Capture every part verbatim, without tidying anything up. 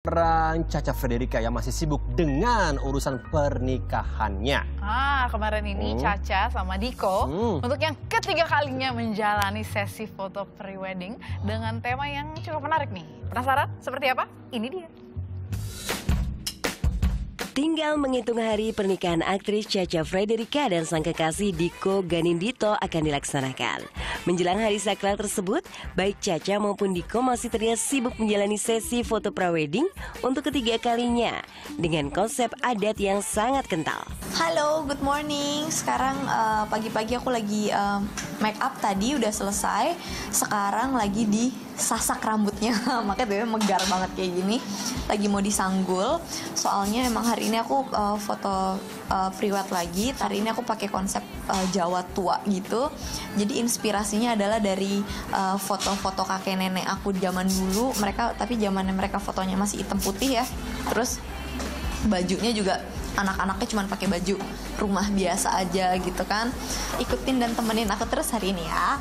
Perang Chacha Frederica yang masih sibuk dengan urusan pernikahannya. Ah, kemarin ini hmm. Chacha sama Diko hmm. untuk yang ketiga kalinya menjalani sesi foto pre-wedding dengan tema yang cukup menarik nih. Penasaran seperti apa? Ini dia. Tinggal menghitung hari pernikahan aktris Chacha Frederica dan sang kekasih Diko Ganindito akan dilaksanakan. Menjelang hari sakral tersebut, baik Chacha maupun Diko masih terlihat sibuk menjalani sesi foto prawedding untuk ketiga kalinya dengan konsep adat yang sangat kental. Halo, good morning. Sekarang pagi-pagi uh, aku lagi uh, make up tadi udah selesai. Sekarang lagi disasak rambutnya, makanya bebe megar banget kayak gini. Lagi mau disanggul. Soalnya emang hari ini aku uh, foto uh, priwet lagi. Hari ini aku pakai konsep uh, Jawa tua gitu. Jadi inspirasi adalah dari foto-foto uh, kakek nenek aku zaman dulu. Mereka tapi zamannya mereka fotonya masih hitam putih ya. Terus bajunya juga anak-anaknya cuma pakai baju rumah biasa aja gitu kan. Ikutin dan temenin aku terus hari ini ya.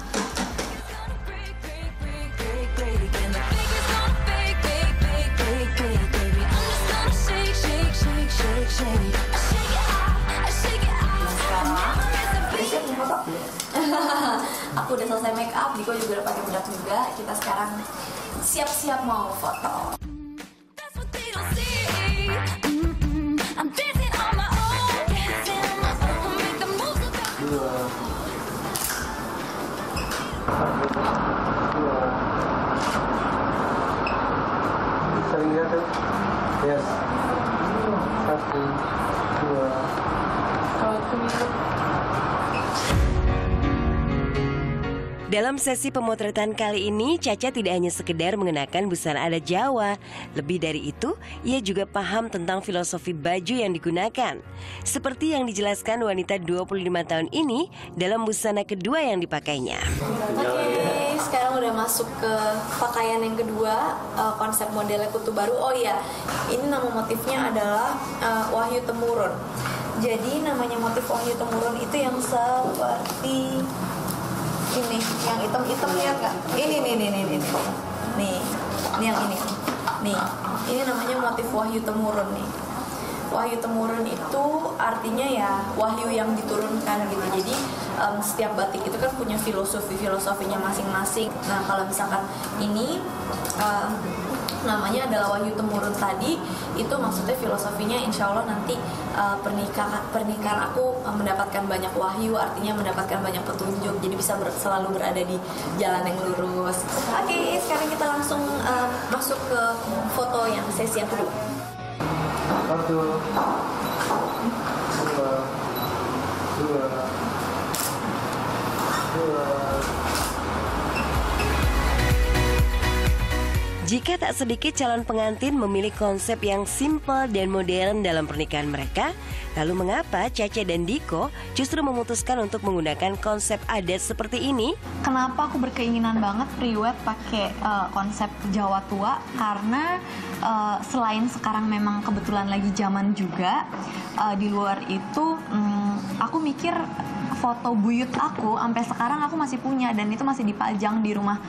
Aku udah selesai make up, Diko juga udah pakai bedak juga. Kita sekarang siap-siap mau foto. Bisa lihat tuh? Yes. Satu, dua. Dalam sesi pemotretan kali ini, Chacha tidak hanya sekedar mengenakan busana adat Jawa. Lebih dari itu, ia juga paham tentang filosofi baju yang digunakan. Seperti yang dijelaskan wanita dua puluh lima tahun ini dalam busana kedua yang dipakainya. Oke, sekarang udah masuk ke pakaian yang kedua, uh, konsep modelnya kutu baru. Oh iya, ini nama motifnya adalah uh, Wahyu Temurun. Jadi namanya motif Wahyu Temurun itu yang seperti ini, yang hitam-hitam ya kak. Ini, nih, nih, nih, nih, nih, ini yang ini, nih. Ini namanya motif Wahyu Temurun nih. Wahyu Temurun itu artinya ya wahyu yang diturunkan gitu. Jadi um, setiap batik itu kan punya filosofi-filosofinya masing-masing. Nah kalau misalkan ini um, namanya adalah Wahyu Temurun tadi, itu maksudnya filosofinya insya Allah nanti uh, pernikahan pernikahan aku uh, mendapatkan banyak wahyu, artinya mendapatkan banyak petunjuk, jadi bisa ber, selalu berada di jalan yang lurus. Oke, okay, sekarang kita langsung uh, masuk ke foto yang sesi yang kedua. Satu, dua, dua, dua. Jika tak sedikit calon pengantin memilih konsep yang simpel dan modern dalam pernikahan mereka, lalu mengapa Chacha dan Diko justru memutuskan untuk menggunakan konsep adat seperti ini? Kenapa aku berkeinginan banget priwet pakai uh, konsep Jawa tua? Karena uh, selain sekarang memang kebetulan lagi zaman juga, uh, di luar itu um, aku mikir foto buyut aku sampai sekarang aku masih punya dan itu masih dipajang di rumah.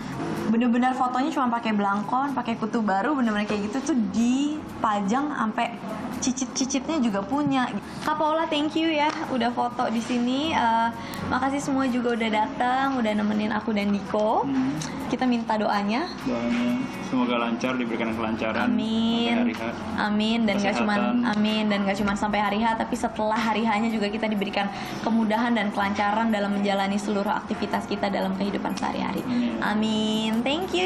Bener-bener fotonya cuma pakai belangkon, pakai kutu baru, bener-bener kayak gitu tuh dipajang sampai cicit-cicitnya juga punya. Kak Paula, thank you ya udah foto di sini. Uh, makasih semua juga udah datang, udah nemenin aku dan Diko. Hmm. Kita minta doanya. Doanya semoga lancar, diberikan kelancaran. Amin. Amin dan nggak cuman amin dan nggak cuman sampai hari H, tapi setelah hari H-nya juga kita diberikan kemudahan dan kelancaran dalam menjalani seluruh aktivitas kita dalam kehidupan sehari-hari. Amin. Thank you.